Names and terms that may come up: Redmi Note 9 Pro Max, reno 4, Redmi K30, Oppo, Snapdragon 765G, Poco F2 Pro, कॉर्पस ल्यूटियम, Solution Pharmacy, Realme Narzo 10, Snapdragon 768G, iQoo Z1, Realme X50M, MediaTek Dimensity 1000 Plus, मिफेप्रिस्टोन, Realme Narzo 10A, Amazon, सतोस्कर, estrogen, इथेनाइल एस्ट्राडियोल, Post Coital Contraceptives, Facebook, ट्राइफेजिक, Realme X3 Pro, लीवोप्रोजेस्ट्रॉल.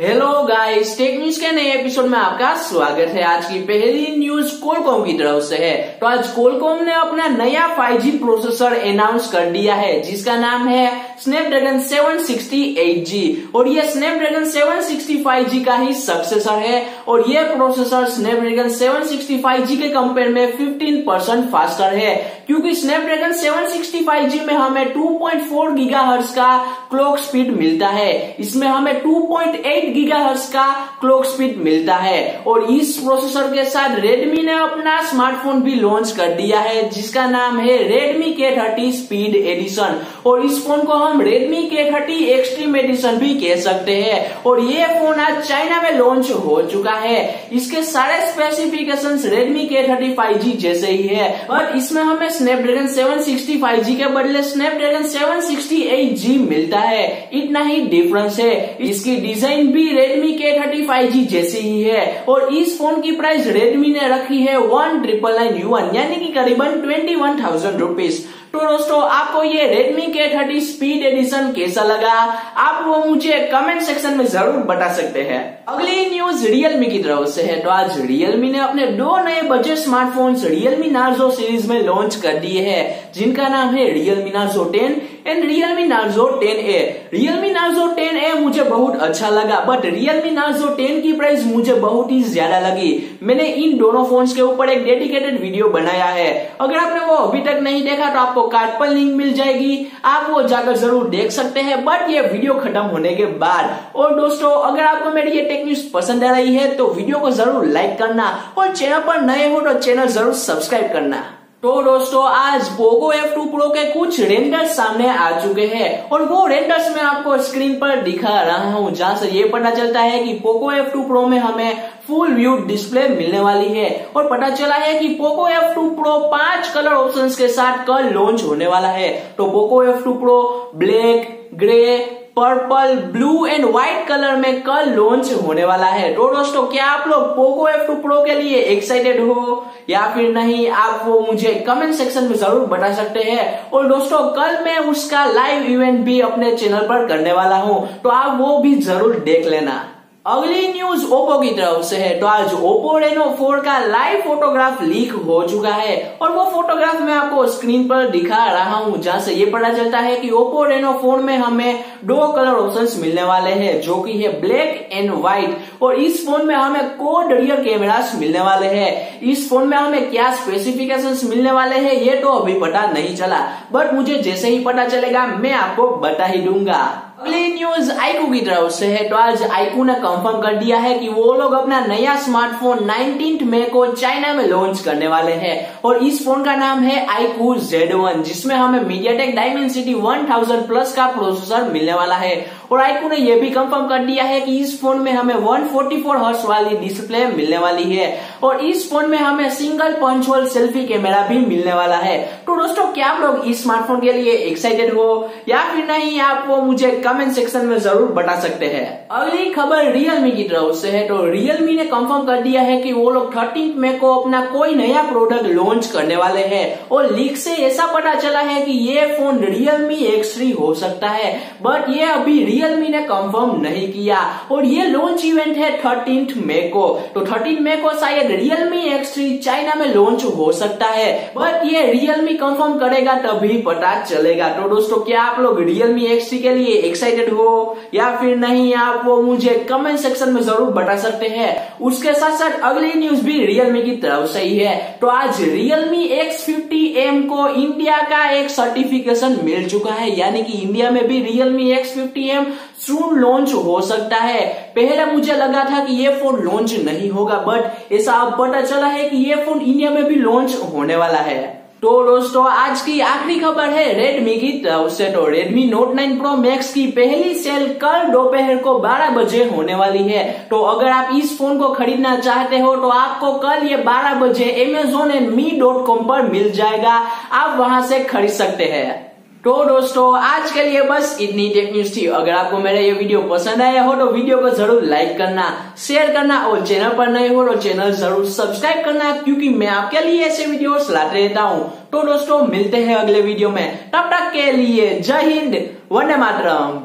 Hello guys, tech news के नए episode में आपका स्वागत है। आज की पहली न्यूज कोलकॉम की तरफ से है। तो आज कोलकॉम ने अपना नया 5G प्रोसेसर अनाउंस कर दिया है, जिसका नाम है स्नैपड्रैगन 768G और ये स्नैपड्रैगन 765G का ही सक्सेसर है। और ये प्रोसेसर स्नैपड्रैगन 765G के कंपेयर में 15% फास्टर है, क्योंकि स्नैपड्रैगन 765G में हमें 2.4 गीगाहर्ट्ज का क्लॉक स्पीड मिलता है, इसमें हमें 2.8 गीगाहर्ट्ज का क्लॉक स्पीड मिलता है। और इस प्रोसेसर के साथ रेडमी ने अपना स्मार्टफोन भी लॉन्च कर दिया है, जिसका नाम है रेडमी K30 स्पीड एडिशन और इस फोन को हम रेडमी K30 एक्सट्रीम एडिशन भी कह सकते हैं। और ये फोन आज चाइना में लॉन्च हो चुका है। इसके सारे स्पेसिफिकेशंस रेडमी K30 5G जैसे ही है, और इसमें हमें स्नैपड्रैगन 765G के बदले स्नैपड्रैगन 768G मिलता है, इतना ही डिफरेंस है। इसकी डिजाइन भी रेडमी K30 5G जैसी ही है। और इस फोन की प्राइस रेडमी ने रखी है 1999 यानी कि करीबन 21,000 रुपीज। तो दोस्तों, आपको ये Redmi K30 स्पीड एडिशन कैसा लगा, आप वो मुझे कमेंट सेक्शन में जरूर बता सकते हैं। अगली न्यूज Realme की तरफ से है। तो आज Realme ने अपने दो नए budget smartphones Realme Narzo series में लॉन्च कर दिए हैं, जिनका नाम है Realme Narzo 10 and Realme Narzo 10A। Realme Narzo 10A मुझे बहुत अच्छा लगा, बट Realme Narzo 10 की प्राइस मुझे बहुत ही ज्यादा लगी। मैंने इन दोनों फोन्स के ऊपर एक डेडिकेटेड वीडियो बनाया है, अगर आपने वो अभी तक नहीं देखा तो आपको कार्ड पर लिंक मिल जाएगी, आप वो जाकर जरूर देख सकते हैं, बट ये वीडियो खत्म होने के बाद। और दोस्तों, अगर आपको मेरी ये टेक न्यूज पसंद आ रही है तो वीडियो को जरूर लाइक करना, और चैनल पर नए हो तो चैनल जरूर सब्सक्राइब करना। तो दोस्तों, आज पोको F2 Pro के कुछ रेंडर्स सामने आ चुके हैं, और वो रेंडर्स मैं आपको स्क्रीन पर दिखा रहा हूँ, जहाँ से ये पता चलता है कि पोको F2 Pro में हमें फुल व्यू डिस्प्ले मिलने वाली है। और पता चला है कि Poco F2 Pro 5 colour options के साथ कल लॉन्च होने वाला है। तो Poco F2 Pro black, grey, purple, blue and white colour में कल लॉन्च होने वाला है। तो दोस्तों, क्या आप लोग पोको F2 Pro के लिए एक्साइटेड हो या फिर नहीं, आप वो मुझे कमेंट सेक्शन में जरूर बता सकते हैं। और दोस्तों, कल मैं उसका लाइव इवेंट भी अपने चैनल पर करने वाला हूं, तो आप वो भी जरूर देख लेना। अगली न्यूज ओप्पो की तरफ से है। तो आज ओप्पो रेनो 4 का लाइव फोटोग्राफ लीक हो चुका है, और वो फोटोग्राफ मैं आपको स्क्रीन पर दिखा रहा हूँ, जहाँ से ये पता चलता है कि ओप्पो रेनो 4 में हमें दो कलर ऑप्शंस मिलने वाले हैं, जो कि है ब्लैक एंड व्हाइट। और इस फोन में हमें कोड रियर कैमरास मिलने वाले हैं। इस फोन में हमें क्या स्पेसिफिकेशंस मिलने वाले हैं ये तो अभी पता नहीं चला, बट मुझे जैसे ही पता चलेगा मैं आपको बता ही दूंगा। अगली न्यूज iQoo की तरफ से है। तो आज iQoo ने कंफर्म कर दिया है कि वो लोग अपना नया स्मार्टफोन 19 मई को चाइना में लॉन्च करने वाले हैं, और इस फोन का नाम है iQoo Z1, जिसमें हमें MediaTek Dimensity 1000 Plus का प्रोसेसर मिलने वाला है। और iQoo ने यह भी कंफर्म कर दिया है कि इस फोन में हमें 144 हर्ट्ज वाली डिस्प्ले मिलने वाली है, और इस फोन में हमें single punch hole selfie camera भी मिलने वाला है। तो दोस्तों, क्या आप लोग इस स्मार्टफोन के लिए एक्साइटेड हो या फिर नहीं, आप वो मुझे कमेंट सेक्शन में जरूर बता सकते हैं। अगली खबर Realme की तरफ से है। तो Realme ने कंफर्म कर दिया है कि वो लोग 13 मई को अपना कोई नया प्रोडक्ट लॉन्च करने वाले हैं, और लीक से ऐसा पता चला है कि ये फोन Realme X3 हो सकता है, बट ये अभी Realme ने कंफर्म नहीं किया। और ये लॉन्च इवेंट है 13 मई को, तो 13 मई को शायद Realme X3 चाइना में लॉन्च हो सकता है, बट ये Realme कंफर्म करेगा तभी पता चलेगा। तो दोस्तों, क्या आप लोग Realme X3 के लिए एक्साइटेड हो या फिर नहीं, आप वो मुझे कमेंट सेक्शन में जरूर बता सकते हैं। उसके साथ साथ अगली न्यूज भी Realme की तरफ से ही है। तो आज Realme X50M को इंडिया का एक सर्टिफिकेशन मिल चुका है, यानी कि इंडिया में भी Realme X50M सून लॉन्च हो सकता है। पहले मुझे लगा था कि ये फोन लॉन्च नहीं होगा, बट ऐसा अब पता चला है कि ये फोन इंडिया में भी लॉन्च होने वाला है। तो दोस्तों, आज की आखिरी खबर है Redmi की तरफ से। तो Redmi Note 9 Pro Max की पहली सेल कल दोपहर को 12 बजे होने वाली है। तो अगर आप इस फोन को खरीदना चाहते हो तो आपको कल ये 12 बजे Amazon एंड Mi.com पर मिल जाएगा, आप वहां से खरीद सकते हैं। तो दोस्तों, आज के लिए बस इतनी टेक न्यूज थी। अगर आपको मेरा ये वीडियो पसंद आया हो तो वीडियो को जरूर लाइक करना, शेयर करना, और चैनल पर नए हो तो चैनल जरूर सब्सक्राइब करना, क्योंकि मैं आपके लिए ऐसे वीडियोस लाते रहता हूँ। तो दोस्तों, मिलते हैं अगले वीडियो में, तब तक के लिए जय हिंद, वंदे मातरम।